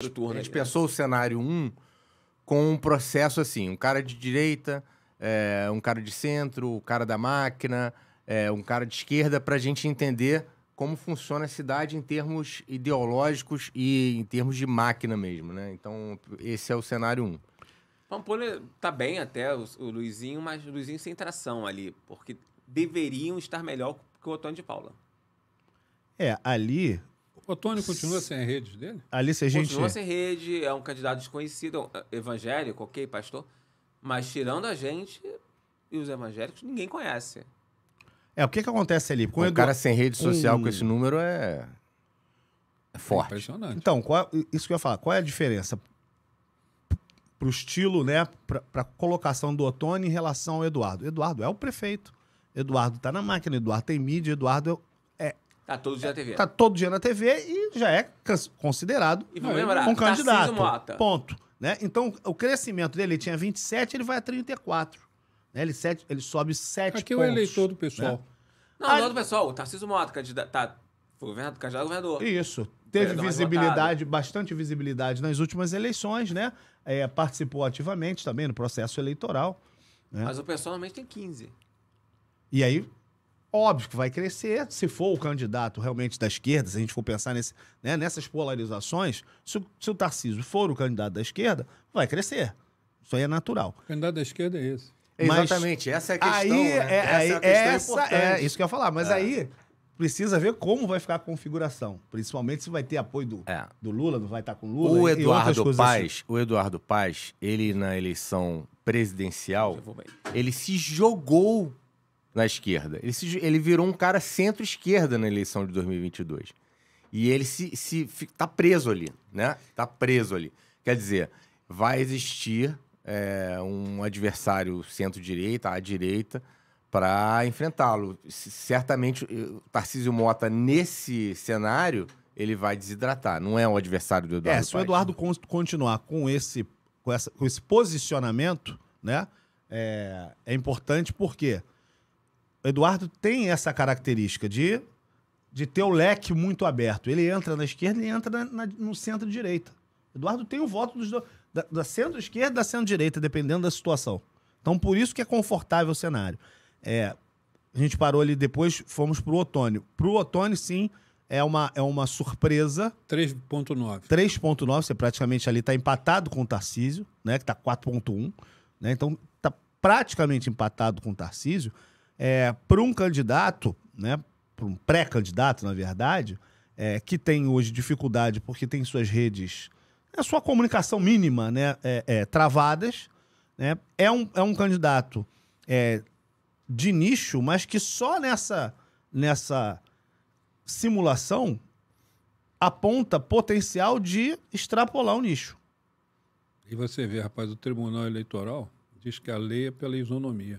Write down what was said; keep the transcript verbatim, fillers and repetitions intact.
A gente pensou o cenário um com um processo assim, um cara de direita, é, um cara de centro, o cara da máquina, é, um cara de esquerda, para a gente entender como funciona a cidade em termos ideológicos e em termos de máquina mesmo, né? Então, esse é o cenário um. Pampolha tá bem até, o, o Luizinho, mas o Luizinho sem tração ali, porque deveriam estar melhor que o Otoni de Paula. É, ali... O Otoni continua sem a rede dele? Ali se a gente... Continua sem rede, é um candidato desconhecido, evangélico, ok, pastor. Mas tirando a gente e os evangélicos, ninguém conhece. É, o que que acontece ali? Com um Edu... cara sem rede social um... com esse número é, é forte. É impressionante. Então, qual... isso que eu ia falar, qual é a diferença pro estilo, né, pra, pra colocação do Otoni em relação ao Eduardo? Eduardo é o prefeito, Eduardo tá na máquina, Eduardo tem mídia, Eduardo é o... Tá todo dia na T V. Tá todo dia na T V e já é considerado e vamos lembrar, um candidato. Tarcísio Motta. Ponto. Né? Então, o crescimento dele, ele tinha vinte e sete, ele vai a trinta e quatro. Né? Ele, sete, ele sobe sete pontos. Aqui é o eleitor do pessoal. Né? Não, ah, não do pessoal. O Tarcísio Motta, candidato, tá, foi governador, candidato a governador. Isso. Teve visibilidade, bastante visibilidade nas últimas eleições, né? É, participou ativamente também no processo eleitoral. Né? Mas o pessoal normalmente tem quinze. E aí... Óbvio que vai crescer, se for o candidato realmente da esquerda, se a gente for pensar nesse, né, nessas polarizações, se, se o Tarcísio for o candidato da esquerda, vai crescer. Isso aí é natural. O candidato da esquerda é esse. Mas, exatamente, essa é a questão. Aí, né? é, essa é, a questão essa é isso que eu ia falar, mas é. aí precisa ver como vai ficar a configuração, principalmente se vai ter apoio do, é. do Lula, não vai estar com o Lula. O Eduardo Paes, assim. o Eduardo Paes, ele na eleição presidencial, ele se jogou... na esquerda. Ele, se, ele virou um cara centro-esquerda na eleição de dois mil e vinte e dois. E ele se, se, se, tá preso ali, né? Tá preso ali. Quer dizer, vai existir é, um adversário centro-direita, à direita, para enfrentá-lo. Certamente, o Tarcísio Motta, nesse cenário, ele vai desidratar. Não é um adversário do Eduardo Paes. É, se o Eduardo continuar com esse, com essa, com esse posicionamento, né? É, é importante porque... Eduardo tem essa característica de, de ter o leque muito aberto. Ele entra na esquerda e entra na, na, no centro-direita. Eduardo tem o voto dos do, da, da centro-esquerda e da centro-direita, dependendo da situação. Então, por isso que é confortável o cenário. É, a gente parou ali depois, fomos para o Otoni. Para o Otoni, sim, é uma, é uma surpresa. três ponto nove. três ponto nove, você praticamente ali está empatado com o Tarcísio, né, que está quatro ponto um. Né, então, está praticamente empatado com o Tarcísio. É, para um candidato, né, para um pré-candidato, na verdade, é, que tem hoje dificuldade porque tem suas redes, a sua comunicação mínima, né, é, é, travadas, né, é, um, é um candidato é, de nicho, mas que só nessa, nessa simulação aponta potencial de extrapolar o nicho. E você vê, rapaz, o Tribunal Eleitoral diz que a lei é pela isonomia.